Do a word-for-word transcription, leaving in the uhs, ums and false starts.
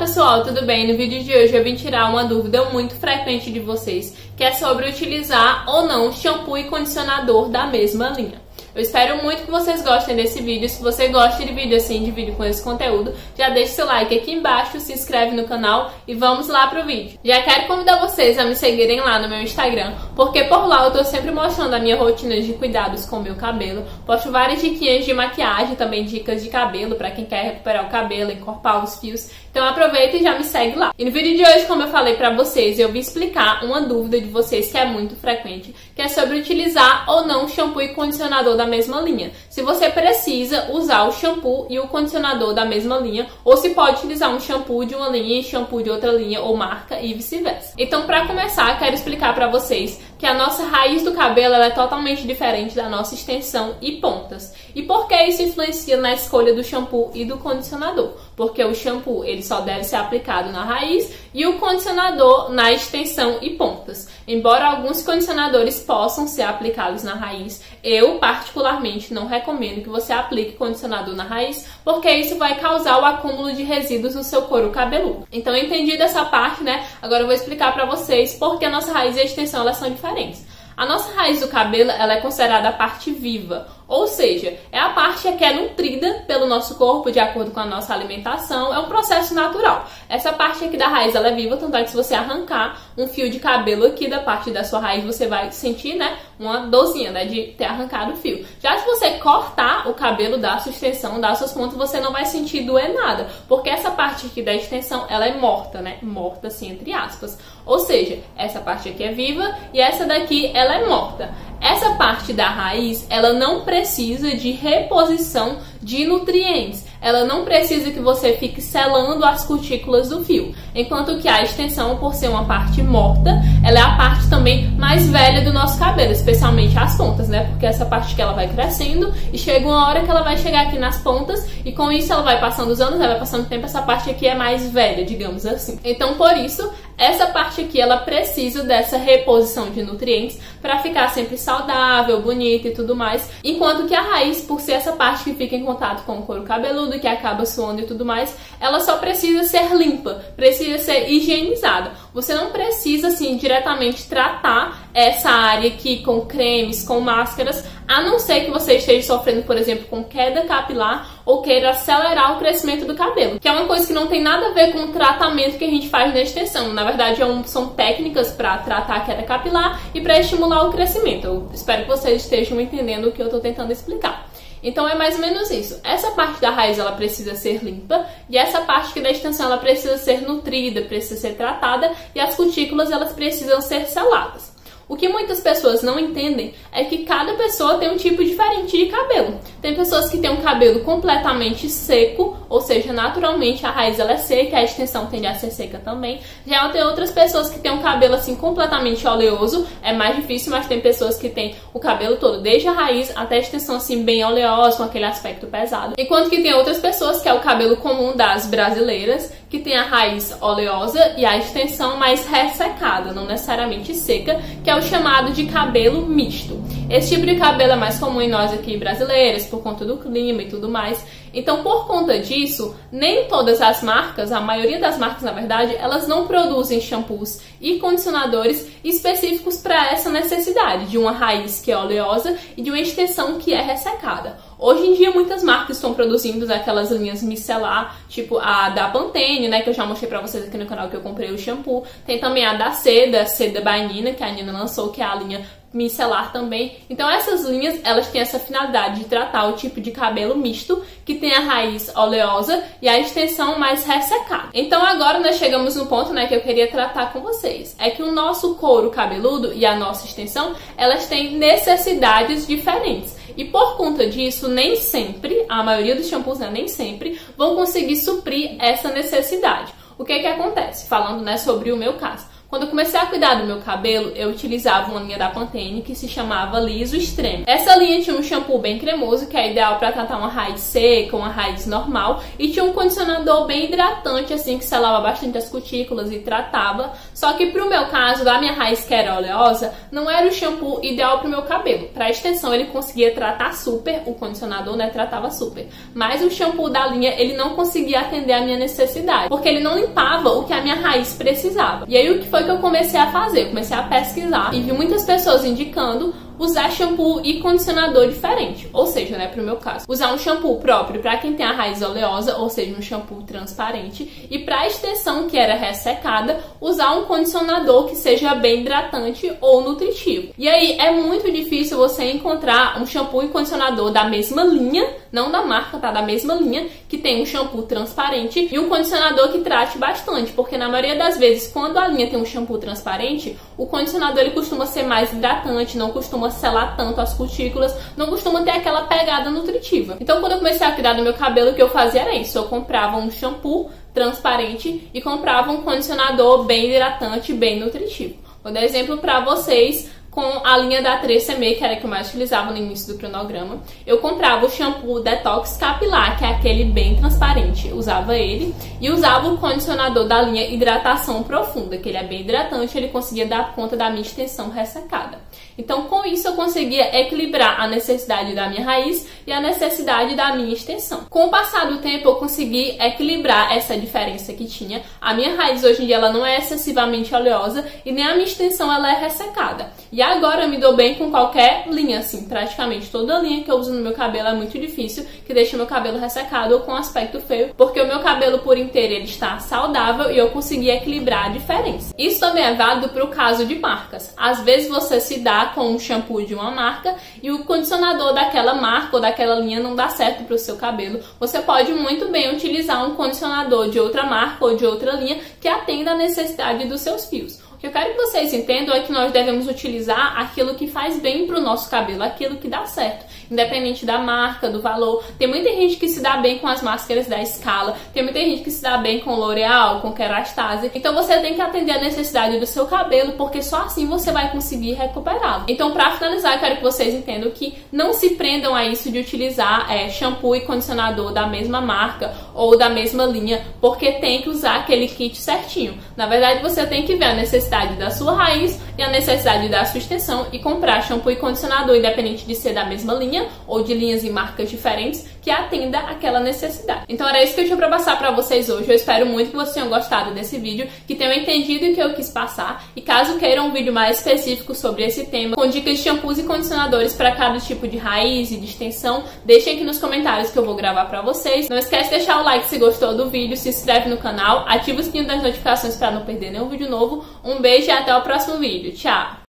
pessoal, tudo bem? No vídeo de hoje eu vim tirar uma dúvida muito frequente de vocês, que é sobre utilizar ou não shampoo e condicionador da mesma linha. Eu espero muito que vocês gostem desse vídeo. Se você gosta de vídeo assim, de vídeo com esse conteúdo, já deixa seu like aqui embaixo, se inscreve no canal e vamos lá pro vídeo. Já quero convidar vocês a me seguirem lá no meu Instagram, porque por lá eu tô sempre mostrando a minha rotina de cuidados com o meu cabelo. Posto várias diquinhas de maquiagem, também dicas de cabelo pra quem quer recuperar o cabelo, encorpar os fios. Então aproveita e já me segue lá. E no vídeo de hoje, como eu falei pra vocês, eu vim explicar uma dúvida de vocês que é muito frequente, que é sobre utilizar ou não shampoo e condicionador da mesma linha. Se você precisa usar o shampoo e o condicionador da mesma linha, ou se pode utilizar um shampoo de uma linha e shampoo de outra linha ou marca e vice-versa. Então, para começar, quero explicar para vocês que a nossa raiz do cabelo ela é totalmente diferente da nossa extensão e pontas. E por que isso influencia na escolha do shampoo e do condicionador? Porque o shampoo ele só deve ser aplicado na raiz e o condicionador na extensão e pontas. Embora alguns condicionadores possam ser aplicados na raiz, eu particularmente Particularmente, não recomendo que você aplique condicionador na raiz, porque isso vai causar o acúmulo de resíduos no seu couro cabeludo. Então, entendida essa parte, né? Agora eu vou explicar para vocês porque a nossa raiz e a extensão elas são diferentes. A nossa raiz do cabelo ela é considerada a parte viva, ou seja, é a parte que é nutrida pelo nosso corpo de acordo com a nossa alimentação, é um processo natural. Essa parte aqui da raiz ela é viva, tanto é que se você arrancar um fio de cabelo aqui da parte da sua raiz, você vai sentir, né, uma dorzinha, né, de ter arrancado o fio. Já se você cortar o cabelo da sua extensão, das suas pontas, você não vai sentir doer nada, porque essa parte aqui da extensão ela é morta, né, morta assim entre aspas. Ou seja, essa parte aqui é viva e essa daqui ela é morta. Essa parte da raiz, ela não precisa de reposição de nutrientes. Ela não precisa que você fique selando as cutículas do fio. Enquanto que a extensão, por ser uma parte morta, ela é a parte também mais velha do nosso cabelo, especialmente as pontas, né? Porque essa parte que ela vai crescendo e chega uma hora que ela vai chegar aqui nas pontas e com isso ela vai passando os anos, ela vai passando o tempo, essa parte aqui é mais velha, digamos assim. Então, por isso, essa parte aqui, ela precisa dessa reposição de nutrientes para ficar sempre saudável, bonita e tudo mais. Enquanto que a raiz, por ser essa parte que fica em contato com o couro cabeludo, que acaba suando e tudo mais, ela só precisa ser limpa, precisa ser higienizada. Você não precisa, assim, diretamente tratar essa área aqui com cremes, com máscaras, a não ser que você esteja sofrendo, por exemplo, com queda capilar ou queira acelerar o crescimento do cabelo, que é uma coisa que não tem nada a ver com o tratamento que a gente faz na extensão. Na verdade, são técnicas para tratar a queda capilar e para estimular o crescimento. Eu espero que vocês estejam entendendo o que eu estou tentando explicar. Então é mais ou menos isso. Essa parte da raiz ela precisa ser limpa e essa parte aqui da extensão ela precisa ser nutrida, precisa ser tratada e as cutículas elas precisam ser seladas. O que muitas pessoas não entendem é que cada pessoa tem um tipo diferente de cabelo. Tem pessoas que têm um cabelo completamente seco, ou seja, naturalmente a raiz ela é seca, a extensão tende a ser seca também. Já tem outras pessoas que têm um cabelo assim completamente oleoso, é mais difícil, mas tem pessoas que têm o cabelo todo, desde a raiz até a extensão assim bem oleosa, com aquele aspecto pesado. Enquanto que tem outras pessoas que é o cabelo comum das brasileiras, que tem a raiz oleosa e a extensão mais ressecada, não necessariamente seca, que é o chamado de cabelo misto. Esse tipo de cabelo é mais comum em nós aqui brasileiros, por conta do clima e tudo mais. Então, por conta disso, nem todas as marcas, a maioria das marcas, na verdade, elas não produzem shampoos e condicionadores específicos para essa necessidade de uma raiz que é oleosa e de uma extensão que é ressecada. Hoje em dia, muitas marcas estão produzindo aquelas linhas micelar, tipo a da Pantene, né, que eu já mostrei pra vocês aqui no canal que eu comprei o shampoo. Tem também a da Seda, Seda by Nina, que a Nina lançou, que é a linha micelar também. Então essas linhas, elas têm essa finalidade de tratar o tipo de cabelo misto, que tem a raiz oleosa e a extensão mais ressecada. Então agora nós chegamos no ponto, né, que eu queria tratar com vocês. É que o nosso couro cabeludo e a nossa extensão, elas têm necessidades diferentes. E por conta disso, nem sempre, a maioria dos shampoos, né, nem sempre, vão conseguir suprir essa necessidade. O que que acontece? Falando, né, sobre o meu caso. Quando eu comecei a cuidar do meu cabelo, eu utilizava uma linha da Pantene que se chamava Liso Extremo. Essa linha tinha um shampoo bem cremoso, que é ideal pra tratar uma raiz seca, uma raiz normal, e tinha um condicionador bem hidratante, assim, que selava bastante as cutículas e tratava. Só que pro meu caso, da minha raiz que era oleosa, não era o shampoo ideal pro meu cabelo. Pra extensão ele conseguia tratar super, o condicionador, né, tratava super. Mas o shampoo da linha, ele não conseguia atender a minha necessidade, porque ele não limpava o que a minha raiz precisava. E aí o que foi que eu comecei a fazer? Eu comecei a pesquisar e vi muitas pessoas indicando usar shampoo e condicionador diferente, ou seja, né, pro meu caso, usar um shampoo próprio para quem tem a raiz oleosa, ou seja, um shampoo transparente, e para a extensão que era ressecada, usar um condicionador que seja bem hidratante ou nutritivo. E aí é muito difícil você encontrar um shampoo e condicionador da mesma linha, não da marca, tá, da mesma linha, que tem um shampoo transparente e um condicionador que trate bastante, porque na maioria das vezes, quando a linha tem um shampoo transparente, o condicionador ele costuma ser mais hidratante, não costuma selar tanto as cutículas, não costuma ter aquela pegada nutritiva. Então, quando eu comecei a cuidar do meu cabelo, o que eu fazia era isso: eu comprava um shampoo transparente e comprava um condicionador bem hidratante, bem nutritivo. Vou dar exemplo pra vocês com a linha da três C M, que era a que eu mais utilizava no início do cronograma. Eu comprava o shampoo Detox Capilar, que é aquele bem transparente, usava ele, e usava o condicionador da linha Hidratação Profunda, que ele é bem hidratante, ele conseguia dar conta da minha extensão ressecada. Então, com isso, eu conseguia equilibrar a necessidade da minha raiz e a necessidade da minha extensão. Com o passar do tempo, eu consegui equilibrar essa diferença que tinha. A minha raiz, hoje em dia, ela não é excessivamente oleosa e nem a minha extensão ela é ressecada. E agora eu me dou bem com qualquer linha, assim, praticamente toda linha que eu uso no meu cabelo é muito difícil, que deixa o meu cabelo ressecado ou com aspecto feio, porque o meu cabelo por inteiro ele está saudável e eu consegui equilibrar a diferença. Isso também é válido para o caso de marcas. Às vezes você se dá com um shampoo de uma marca e o condicionador daquela marca ou daquela linha não dá certo para o seu cabelo. Você pode muito bem utilizar um condicionador de outra marca ou de outra linha que atenda a necessidade dos seus fios. O que eu quero que vocês entendam é que nós devemos utilizar aquilo que faz bem para o nosso cabelo, aquilo que dá certo, independente da marca, do valor. Tem muita gente que se dá bem com as máscaras da Escala, tem muita gente que se dá bem com L'Oreal, com Kerastase. Então você tem que atender a necessidade do seu cabelo, porque só assim você vai conseguir recuperá-lo. Então, para finalizar, eu quero que vocês entendam que não se prendam a isso de utilizar é, shampoo e condicionador da mesma marca ou da mesma linha, porque tem que usar aquele kit certinho. Na verdade, você tem que ver a necessidade da sua raiz e a necessidade da sua extensão e comprar shampoo e condicionador, independente de ser da mesma linha ou de linhas e marcas diferentes, que atenda aquela necessidade. Então era isso que eu tinha pra passar pra vocês hoje. Eu espero muito que vocês tenham gostado desse vídeo, que tenham entendido o que eu quis passar, e caso queiram um vídeo mais específico sobre esse tema, com dicas de shampoos e condicionadores para cada tipo de raiz e de extensão, deixem aqui nos comentários que eu vou gravar pra vocês. Não esquece de deixar o like se gostou do vídeo, se inscreve no canal, ativa o sininho das notificações pra não perder nenhum vídeo novo. Um beijo e até o próximo vídeo. Tchau!